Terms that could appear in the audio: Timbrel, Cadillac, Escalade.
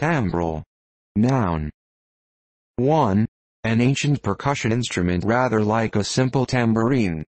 Timbrel. Noun. 1. An ancient percussion instrument rather like a simple tambourine.